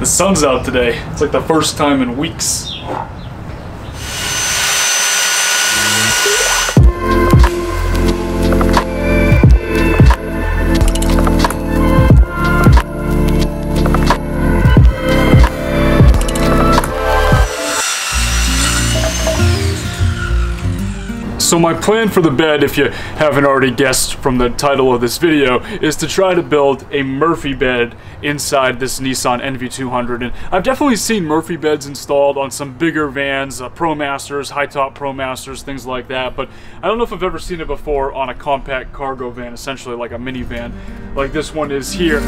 The sun's out today. It's like the first time in weeks. So my plan for the bed, if you haven't already guessed from the title of this video, is to try to build a Murphy bed inside this Nissan NV200. And I've definitely seen Murphy beds installed on some bigger vans, Pro Masters, high top Pro Masters, things like that. But I don't know if I've ever seen it before on a compact cargo van, essentially like a minivan, like this one is here.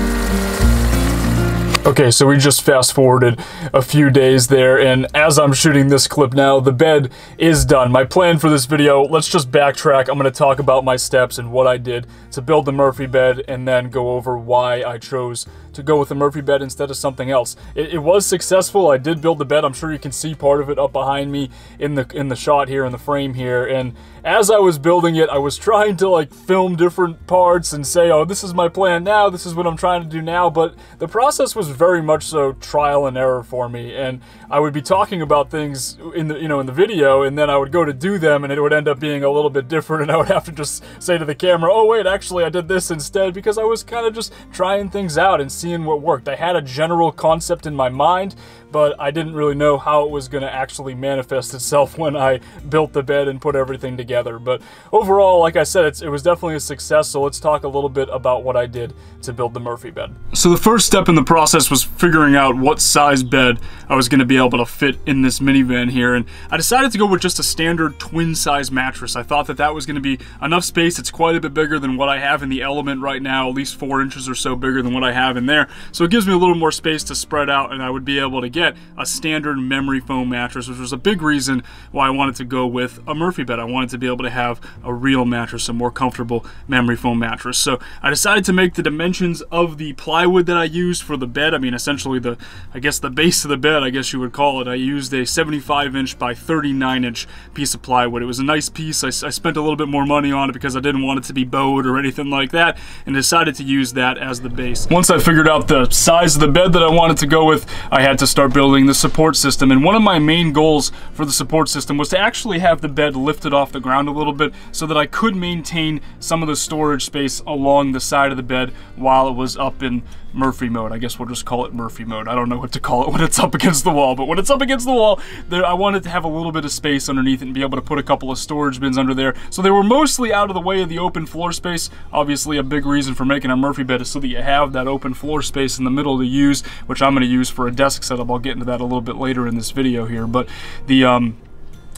Okay, so we just fast forwarded a few days there, and as I'm shooting this clip now, the bed is done. My plan for this video, let's just backtrack. I'm going to talk about my steps and what I did to build the Murphy bed and then go over why I chose to go with the Murphy bed instead of something else. It was successful. I did build the bed. I'm sure you can see part of it up behind me in the shot here, in the frame here. And as I was building it, I was trying to like film different parts and say, oh, this is my plan now, this is what I'm trying to do now. But the process was very much so trial and error for me. And I would be talking about things in the video, and then I would go to do them and it would end up being a little bit different, and I would have to just say to the camera, oh wait, actually I did this instead, because I was kind of just trying things out and seeing what worked. I had a general concept in my mind, but I didn't really know how it was going to actually manifest itself when I built the bed and put everything together. But overall, like I said, it was definitely a success. So let's talk a little bit about what I did to build the Murphy bed. So the first step in the process was figuring out what size bed I was going to be able to fit in this minivan here, and I decided to go with just a standard twin size mattress. I thought that was going to be enough space. It's quite a bit bigger than what I have in the Element right now, at least 4 inches or so bigger than what I have in there. So it gives me a little more space to spread out, and I would be able to get a standard memory foam mattress, which was a big reason why I wanted to go with a Murphy bed. I wanted to be able to have a real mattress, a more comfortable memory foam mattress. So I decided to make the dimensions of the plywood that I used for the bed. I mean, essentially I guess the base of the bed, I guess you would call it. I used a 75 inch by 39 inch piece of plywood. It was a nice piece. I spent a little bit more money on it because I didn't want it to be bowed or anything like that, and decided to use that as the base. Once I figured out the size of the bed that I wanted to go with, I had to start building the support system. And one of my main goals for the support system was to actually have the bed lifted off the ground a little bit so that I could maintain some of the storage space along the side of the bed while it was up in Murphy mode. I guess we'll just call it Murphy mode. I don't know what to call it when it's up against the wall, but when it's up against the wall, I wanted to have a little bit of space underneath it and be able to put a couple of storage bins under there. So they were mostly out of the way of the open floor space. Obviously a big reason for making a Murphy bed is so that you have that open floor space in the middle to use, which I'm going to use for a desk setup. I'll get into that a little bit later in this video here, but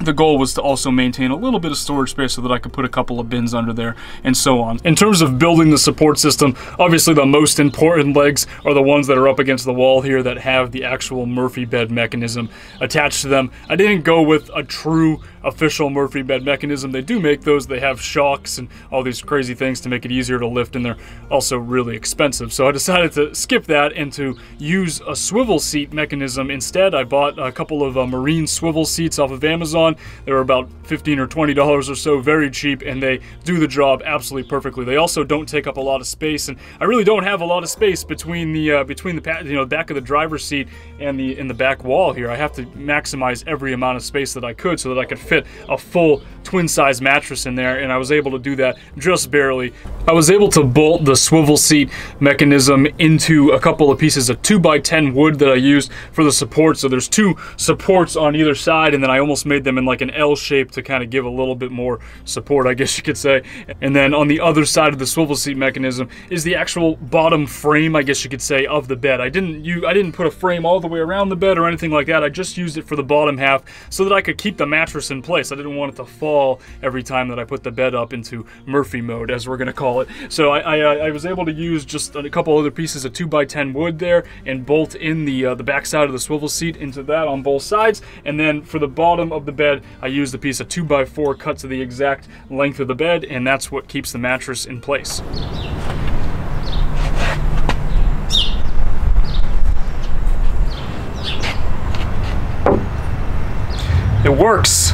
the goal was to also maintain a little bit of storage space so that I could put a couple of bins under there and so on. In terms of building the support system, obviously the most important legs are the ones that are up against the wall here that have the actual Murphy bed mechanism attached to them. I didn't go with a true official Murphy bed mechanism. They do make those. They have shocks and all these crazy things to make it easier to lift, and they're also really expensive. So I decided to skip that and to use a swivel seat mechanism instead. I bought a couple of marine swivel seats off of Amazon. They were about $15 or $20 or so, very cheap, and they do the job absolutely perfectly. They also don't take up a lot of space, and I really don't have a lot of space between the back of the driver's seat and the back wall here. I have to maximize every amount of space that I could so that I could fit a full twin-size mattress in there, and I was able to do that just barely. I was able to bolt the swivel seat mechanism into a couple of pieces of 2x10 wood that I used for the support. So there's two supports on either side, and then I almost made them in like an L shape to kind of give a little bit more support, I guess you could say. And then on the other side of the swivel seat mechanism is the actual bottom frame, I guess you could say, of the bed. I didn't put a frame all the way around the bed or anything like that. I just used it for the bottom half so that I could keep the mattress in place. I didn't want it to fall every time that I put the bed up into Murphy mode, as we're going to call it. So I was able to use just a couple other pieces of 2x10 wood there and bolt in the back side of the swivel seat into that on both sides. And then for the bottom of the bed, I used a piece of 2x4 cut to the exact length of the bed, and that's what keeps the mattress in place. It works.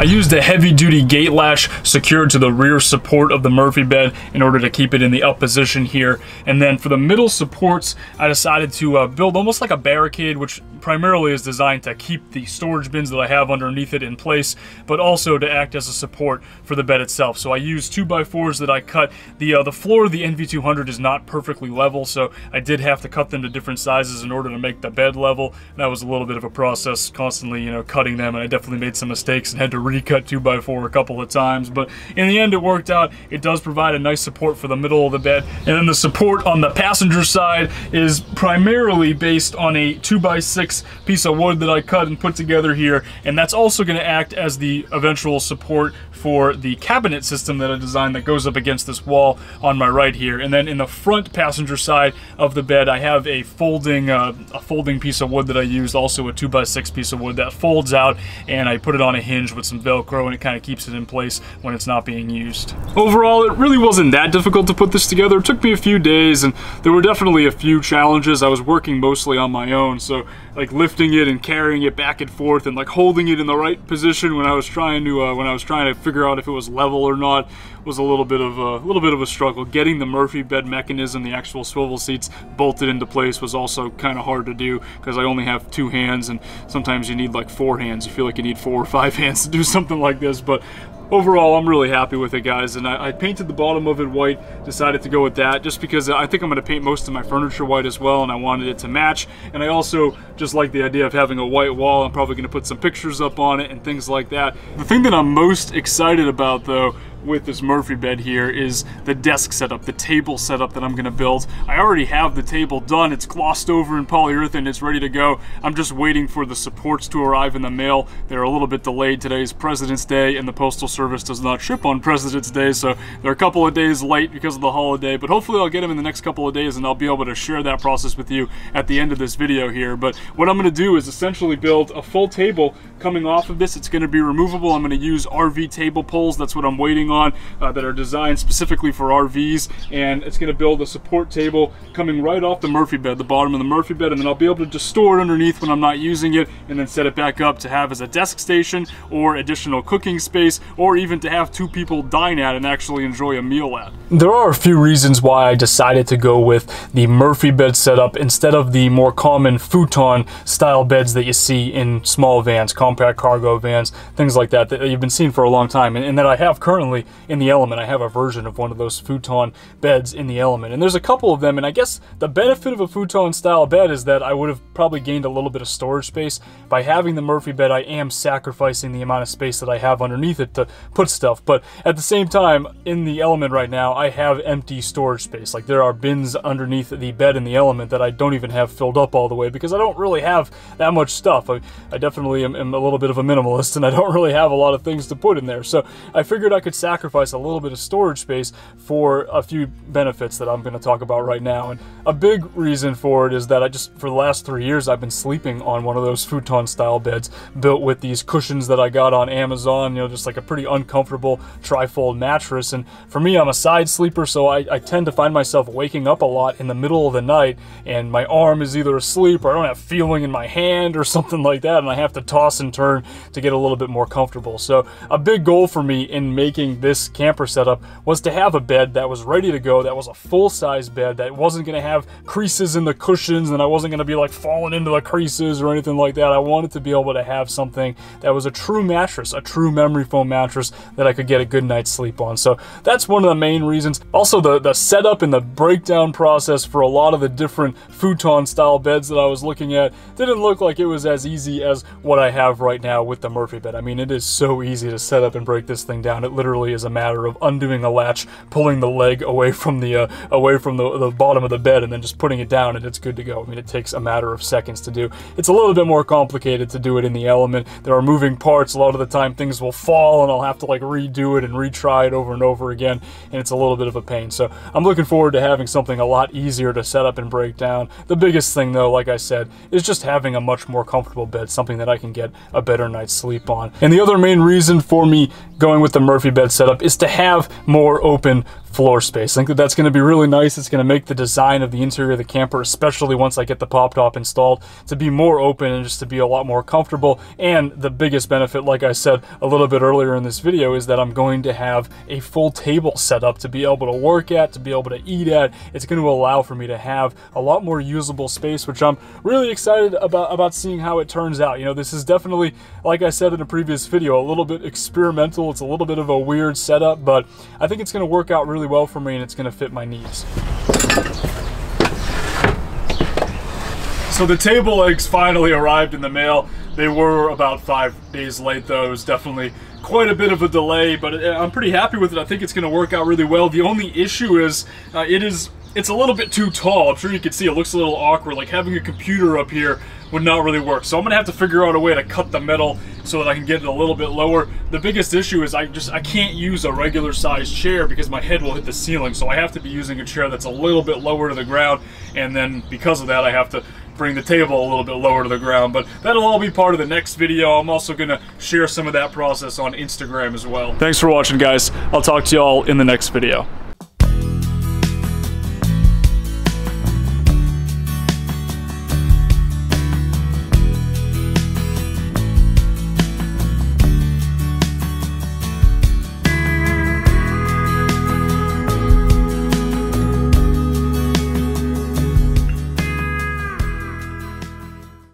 I used a heavy-duty gate latch secured to the rear support of the Murphy bed in order to keep it in the up position here. And then for the middle supports, I decided to build almost like a barricade, which primarily is designed to keep the storage bins that I have underneath it in place, but also to act as a support for the bed itself. So I used 2x4s that I cut. The floor of the NV200 is not perfectly level, so I did have to cut them to different sizes in order to make the bed level. And that was a little bit of a process, constantly, you know, cutting them, and I definitely made some mistakes and had to recut 2x4 a couple of times, but in the end it worked out. It does provide a nice support for the middle of the bed. And then the support on the passenger side is primarily based on a 2x6 piece of wood that I cut and put together here, and that's also going to act as the eventual support for the cabinet system that I designed that goes up against this wall on my right here. And then in the front passenger side of the bed, I have a folding piece of wood that I used, also a 2x6 piece of wood that folds out, and I put it on a hinge with some Velcro, and it kind of keeps it in place when it's not being used. Overall, it really wasn't that difficult to put this together. It took me a few days, and there were definitely a few challenges. I was working mostly on my own, so like lifting it and carrying it back and forth, and like holding it in the right position when I was trying to figure out if it was level or not, was a little bit of a struggle. Getting the Murphy bed mechanism, the actual swivel seats, bolted into place was also kind of hard to do because I only have 2 hands, and sometimes you need like 4 hands. You feel like you need 4 or 5 hands to do something like this, but overall, I'm really happy with it, guys, and I painted the bottom of it white, decided to go with that just because I think I'm going to paint most of my furniture white as well, and I wanted it to match. And I also just like the idea of having a white wall. I'm probably going to put some pictures up on it and things like that. The thing that I'm most excited about, though, with this Murphy bed here is the desk setup, the table setup that I'm going to build. I already have the table done. It's glossed over in polyurethane. It's ready to go. I'm just waiting for the supports to arrive in the mail. They're a little bit delayed. Today's President's Day, and the Postal Service does not ship on President's Day, so they're a couple of days late because of the holiday, but hopefully I'll get them in the next couple of days, and I'll be able to share that process with you at the end of this video here. But what I'm going to do is essentially build a full table coming off of this. It's going to be removable. I'm going to use RV table poles. That's what I'm waiting on, that are designed specifically for RVs, and it's going to build a support table coming right off the Murphy bed, the bottom of the Murphy bed, and then I'll be able to just store it underneath when I'm not using it, and then set it back up to have as a desk station or additional cooking space, or even to have 2 people dine at and actually enjoy a meal at. There are a few reasons why I decided to go with the Murphy bed setup instead of the more common futon style beds that you see in small vans, compact cargo vans, things like that, that you've been seeing for a long time, and that I have currently in the Element. I have a version of one of those futon beds in the Element, and there's a couple of them, and I guess the benefit of a futon style bed is that I would have probably gained a little bit of storage space. By having the Murphy bed, I am sacrificing the amount of space that I have underneath it to put stuff, but at the same time, in the Element right now, I have empty storage space. Like, there are bins underneath the bed in the Element that I don't even have filled up all the way because I don't really have that much stuff. I definitely am a little bit of a minimalist, and I don't really have a lot of things to put in there, so I figured I could sacrifice a little bit of storage space for a few benefits that I'm going to talk about right now. And a big reason for it is that I just, for the last 3 years, I've been sleeping on one of those futon style beds built with these cushions that I got on Amazon, you know, just like a pretty uncomfortable trifold mattress. And for me, I'm a side sleeper, so I tend to find myself waking up a lot in the middle of the night, and my arm is either asleep or I don't have feeling in my hand or something like that, and I have to toss and turn to get a little bit more comfortable. So a big goal for me in making this camper setup was to have a bed that was ready to go, that was a full-size bed, that wasn't going to have creases in the cushions, and I wasn't going to be like falling into the creases or anything like that. I wanted to be able to have something that was a true mattress, a true memory foam mattress that I could get a good night's sleep on. So that's one of the main reasons. Also, the setup and the breakdown process for a lot of the different futon style beds that I was looking at didn't look like it was as easy as what I have right now with the Murphy bed. I mean, it is so easy to set up and break this thing down. It literally is a matter of undoing a latch, pulling the leg away from the bottom of the bed, and then just putting it down, and it's good to go. I mean, it takes a matter of seconds to do. It's a little bit more complicated to do it in the Element. There are moving parts. A lot of the time things will fall, and I'll have to like redo it and retry it over and over again, and it's a little bit of a pain. So I'm looking forward to having something a lot easier to set up and break down. The biggest thing, though, like I said, is just having a much more comfortable bed, something that I can get a better night's sleep on. And the other main reason for me going with the Murphy bed setup is to have more open floor space. I think that that's going to be really nice. It's going to make the design of the interior of the camper, especially once I get the pop top installed, to be more open and just to be a lot more comfortable. And the biggest benefit, like I said a little bit earlier in this video, is that I'm going to have a full table set up to be able to work at, to be able to eat at. It's going to allow for me to have a lot more usable space, which I'm really excited about seeing how it turns out. You know, this is definitely, like I said in a previous video, a little bit experimental. It's a little bit of a weird setup, but I think it's going to work out really well for me, and it's going to fit my needs. So the table legs finally arrived in the mail. They were about 5 days late, though. It was definitely quite a bit of a delay, but I'm pretty happy with it. I think it's going to work out really well. The only issue is it's a little bit too tall. I'm sure you can see it looks a little awkward. Like having a computer up here would not really work. So I'm gonna have to figure out a way to cut the metal so that I can get it a little bit lower. The biggest issue is I can't use a regular sized chair because my head will hit the ceiling. So I have to be using a chair that's a little bit lower to the ground. And then because of that, I have to bring the table a little bit lower to the ground, but that'll all be part of the next video. I'm also gonna share some of that process on Instagram as well. Thanks for watching, guys. I'll talk to y'all in the next video.